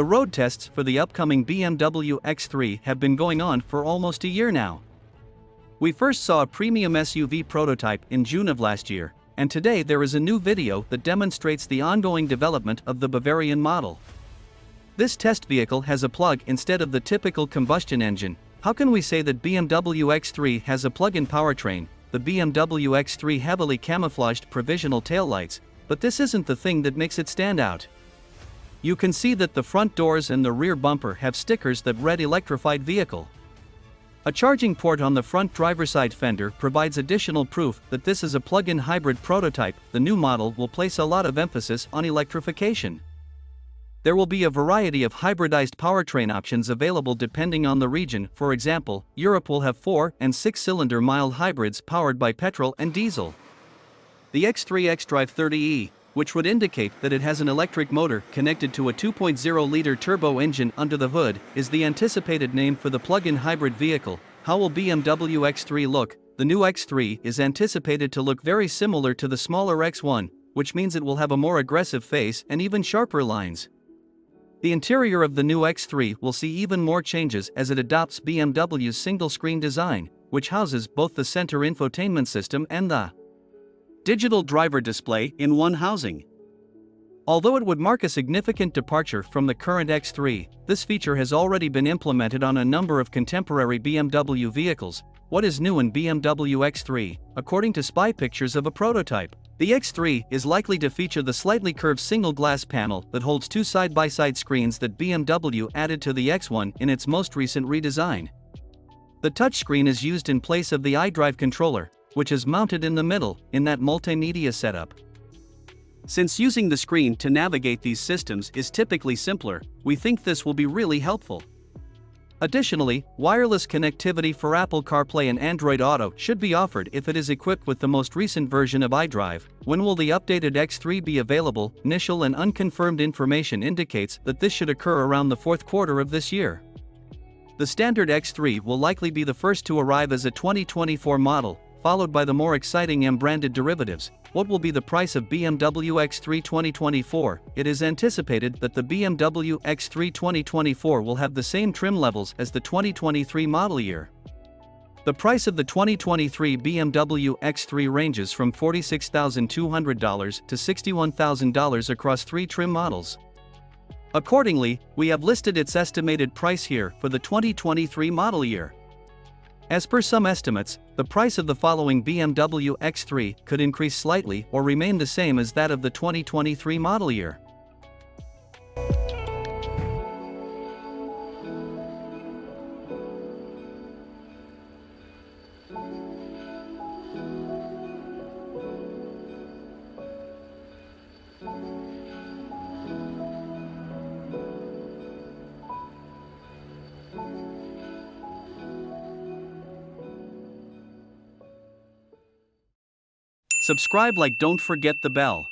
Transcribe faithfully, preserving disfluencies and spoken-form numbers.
The road tests for the upcoming B M W X three have been going on for almost a year now. We first saw a premium S U V prototype in June of last year, and today there is a new video that demonstrates the ongoing development of the Bavarian model. This test vehicle has a plug instead of the typical combustion engine. How can we say that B M W X three has a plug-in powertrain? The B M W X three heavily camouflaged provisional taillights, but this isn't the thing that makes it stand out. You can see that the front doors and the rear bumper have stickers that read electrified vehicle. A charging port on the front driver's side fender provides additional proof that this is a plug-in hybrid prototype. The new model will place a lot of emphasis on electrification. There will be a variety of hybridized powertrain options available depending on the region. For example, Europe will have four- and six-cylinder mild hybrids powered by petrol and diesel. The X three xDrive thirty E, which would indicate that it has an electric motor connected to a two point oh liter turbo engine under the hood, is the anticipated name for the plug-in hybrid vehicle. How will B M W X three look? The new X three is anticipated to look very similar to the smaller X one, which means it will have a more aggressive face and even sharper lines. The interior of the new X three will see even more changes as it adopts B M W's single-screen design, which houses both the center infotainment system and the digital driver display in one housing. Although it would mark a significant departure from the current X three, this feature has already been implemented on a number of contemporary B M W vehicles. What is new in B M W X three? According to spy pictures of a prototype, the X three is likely to feature the slightly curved single glass panel that holds two side-by-side screens that B M W added to the X one in its most recent redesign. The touchscreen is used in place of the iDrive controller, which is mounted in the middle, in that multimedia setup. Since using the screen to navigate these systems is typically simpler, we think this will be really helpful. Additionally, wireless connectivity for Apple CarPlay and Android Auto should be offered if it is equipped with the most recent version of iDrive. When will the updated X three be available? Initial and unconfirmed information indicates that this should occur around the fourth quarter of this year. The standard X three will likely be the first to arrive as a twenty twenty-four model, followed by the more exciting M-branded derivatives. What will be the price of B M W X three twenty twenty-four? It is anticipated that the B M W X three twenty twenty-four will have the same trim levels as the twenty twenty-three model year. The price of the twenty twenty-three B M W X three ranges from forty-six thousand two hundred dollars to sixty-one thousand dollars across three trim models. Accordingly, we have listed its estimated price here for the twenty twenty-three model year. As per some estimates, the price of the following B M W X three could increase slightly or remain the same as that of the twenty twenty-three model year. Subscribe, like, don't forget the bell.